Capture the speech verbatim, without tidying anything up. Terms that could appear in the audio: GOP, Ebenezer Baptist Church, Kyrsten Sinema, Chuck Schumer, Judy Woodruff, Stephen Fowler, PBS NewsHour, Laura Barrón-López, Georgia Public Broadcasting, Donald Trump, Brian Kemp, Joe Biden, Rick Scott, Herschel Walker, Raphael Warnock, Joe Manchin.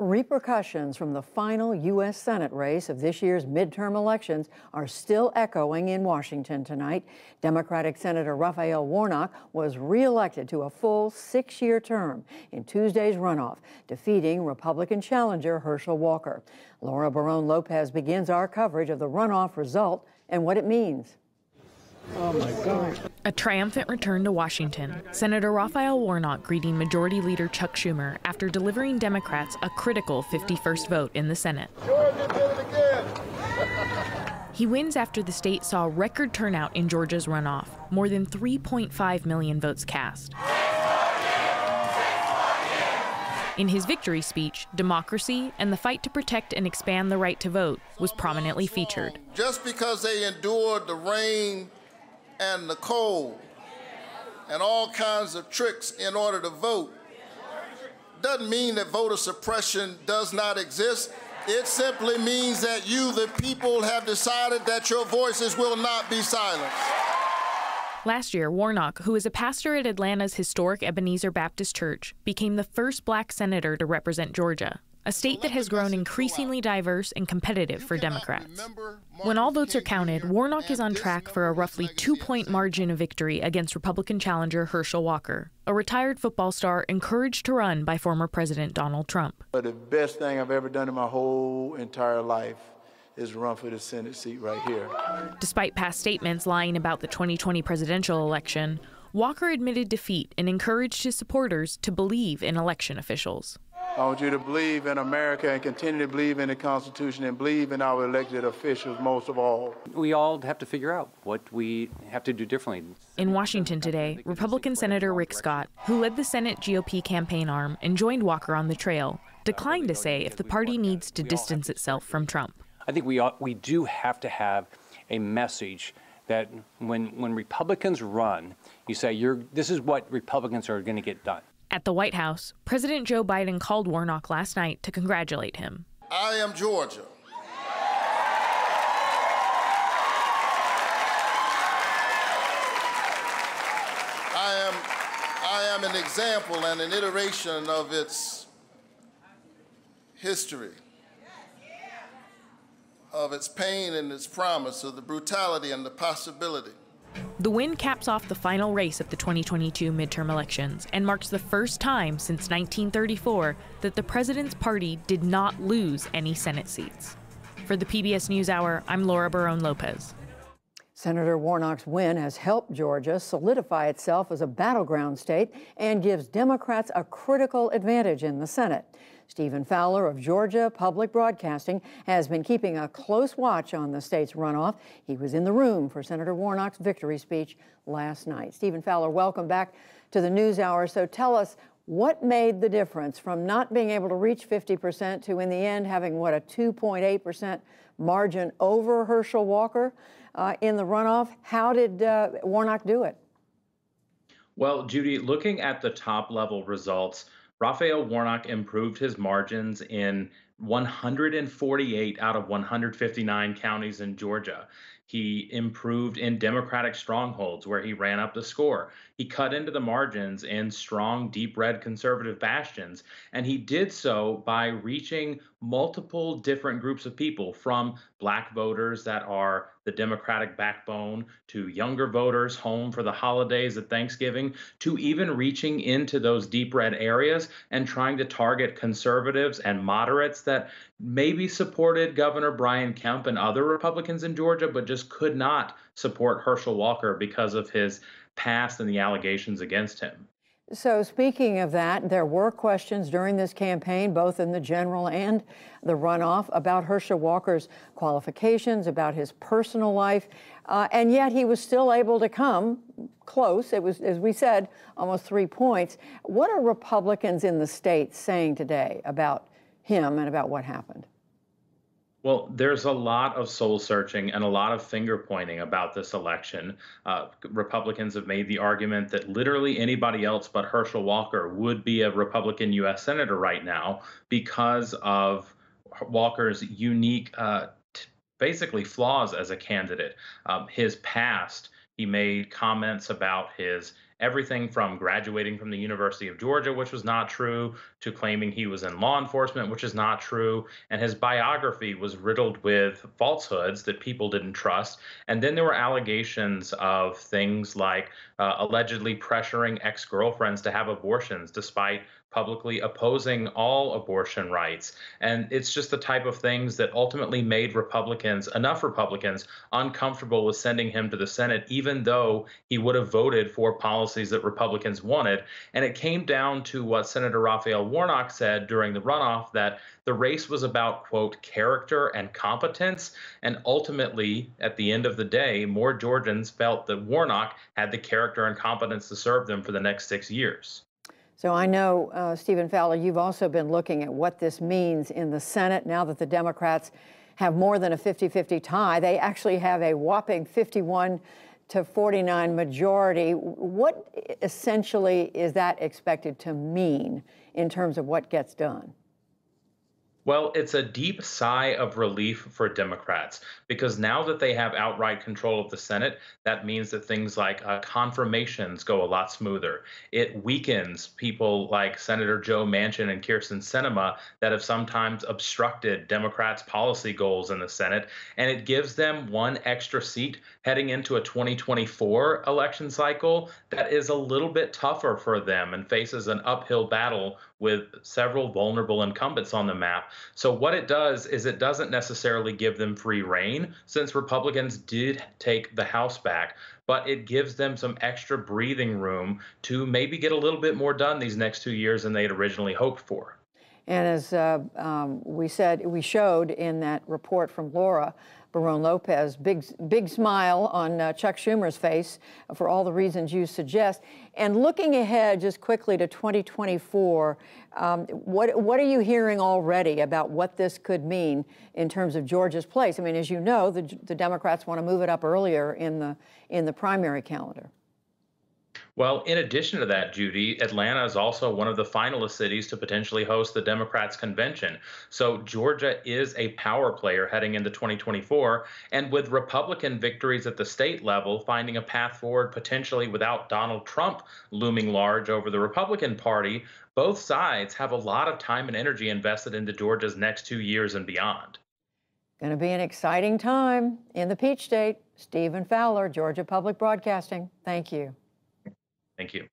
Repercussions from the final U S Senate race of this year's midterm elections are still echoing in Washington tonight. Democratic Senator Raphael Warnock was reelected to a full six-year term in Tuesday's runoff, defeating Republican challenger Herschel Walker. Laura Barrón-López begins our coverage of the runoff result and what it means. Oh my God. A triumphant return to Washington. Senator Raphael Warnock greeting Majority Leader Chuck Schumer after delivering Democrats a critical fifty-first vote in the Senate. Georgia did it again. He wins after the state saw record turnout in Georgia's runoff, more than three point five million votes cast. In his victory speech, democracy and the fight to protect and expand the right to vote was prominently featured. Just because they endured the rain and the cold and all kinds of tricks in order to vote doesn't mean that voter suppression does not exist. It simply means that you, the people, have decided that your voices will not be silenced. Last year, Warnock, who is a pastor at Atlanta's historic Ebenezer Baptist Church, became the first black senator to represent Georgia, a state that has grown increasingly diverse and competitive for Democrats. When all votes are counted, Warnock is on track for a roughly two-point margin of victory against Republican challenger Herschel Walker, a retired football star encouraged to run by former President Donald Trump. But the best thing I've ever done in my whole entire life is run for the Senate seat right here. Despite past statements lying about the twenty twenty presidential election, Walker admitted defeat and encouraged his supporters to believe in election officials. I want you to believe in America and continue to believe in the Constitution and believe in our elected officials most of all. We all have to figure out what we have to do differently. In Washington today, Republican Senator Rick Scott, who led the Senate G O P campaign arm and joined Walker on the trail, declined to say if the party needs to distance itself from Trump. I think we ought, we do have to have a message that when when Republicans run, you say you're this is what Republicans are going to get done. At the White House, President Joe Biden called Warnock last night to congratulate him. I am Georgia. I am I am an example and an iteration of its history, of its pain and its promise, of the brutality and the possibility. The win caps off the final race of the twenty twenty-two midterm elections and marks the first time since nineteen thirty-four that the president's party did not lose any Senate seats. For the P B S NewsHour, I'm Laura Barrón-López. Senator Warnock's win has helped Georgia solidify itself as a battleground state and gives Democrats a critical advantage in the Senate. Stephen Fowler of Georgia Public Broadcasting has been keeping a close watch on the state's runoff. He was in the room for Senator Warnock's victory speech last night. Stephen Fowler, welcome back to the NewsHour. So tell us, what made the difference from not being able to reach fifty percent to, in the end, having, what, a two point eight percent margin over Herschel Walker? Uh, in the runoff, how did uh, Warnock do it? Well, Judy, looking at the top-level results, Raphael Warnock improved his margins in one hundred forty-eight out of one hundred fifty-nine counties in Georgia. He improved in Democratic strongholds where he ran up the score. He cut into the margins in strong, deep red conservative bastions, and he did so by reaching multiple different groups of people, from black voters that are the Democratic backbone to younger voters home for the holidays at Thanksgiving, to even reaching into those deep red areas and trying to target conservatives and moderates that maybe supported Governor Brian Kemp and other Republicans in Georgia, but just could not support Herschel Walker because of his past and the allegations against him. So speaking of that, there were questions during this campaign, both in the general and the runoff, about Herschel Walker's qualifications, about his personal life, uh, and yet he was still able to come close. It was, as we said, almost three points. What are Republicans in the state saying today about him and about what happened? Well, there's a lot of soul searching and a lot of finger pointing about this election. Uh, Republicans have made the argument that literally anybody else but Herschel Walker would be a Republican U S Senator right now because of Walker's unique, uh, basically flaws as a candidate. Um, his past, he made comments about his everything from graduating from the University of Georgia, which was not true, to claiming he was in law enforcement, which is not true. And his biography was riddled with falsehoods that people didn't trust. And then there were allegations of things like uh, allegedly pressuring ex-girlfriends to have abortions despite publicly opposing all abortion rights. And it's just the type of things that ultimately made Republicans, enough Republicans, uncomfortable with sending him to the Senate, even though he would have voted for policies that Republicans wanted. And it came down to what Senator Raphael Warnock said during the runoff, that the race was about, quote, character and competence. And ultimately, at the end of the day, more Georgians felt that Warnock had the character and competence to serve them for the next six years. So I know, uh, Stephen Fowler, you've also been looking at what this means in the Senate now that the Democrats have more than a fifty fifty tie. They actually have a whopping fifty-one to forty-nine majority. What essentially is that expected to mean in terms of what gets done? Well, it's a deep sigh of relief for Democrats, because now that they have outright control of the Senate, that means that things like uh, confirmations go a lot smoother. It weakens people like Senator Joe Manchin and Kyrsten Sinema that have sometimes obstructed Democrats' policy goals in the Senate, and it gives them one extra seat heading into a twenty twenty-four election cycle that is a little bit tougher for them and faces an uphill battle with several vulnerable incumbents on the map. So what it does is it doesn't necessarily give them free rein, since Republicans did take the House back, but it gives them some extra breathing room to maybe get a little bit more done these next two years than they'd originally hoped for. And as uh, um, we said, we showed in that report from Laura Barrón-López, big, big smile on uh, Chuck Schumer's face for all the reasons you suggest. And looking ahead just quickly to twenty twenty-four, um, what, what are you hearing already about what this could mean in terms of Georgia's place? I mean, as you know, the, the Democrats want to move it up earlier in the, in the primary calendar. Well, in addition to that, Judy, Atlanta is also one of the finalist cities to potentially host the Democrats' convention. So Georgia is a power player heading into twenty twenty-four. And with Republican victories at the state level, finding a path forward potentially without Donald Trump looming large over the Republican Party, both sides have a lot of time and energy invested into Georgia's next two years and beyond. Going to be an exciting time in the Peach State. Stephen Fowler, Georgia Public Broadcasting. Thank you. Thank you.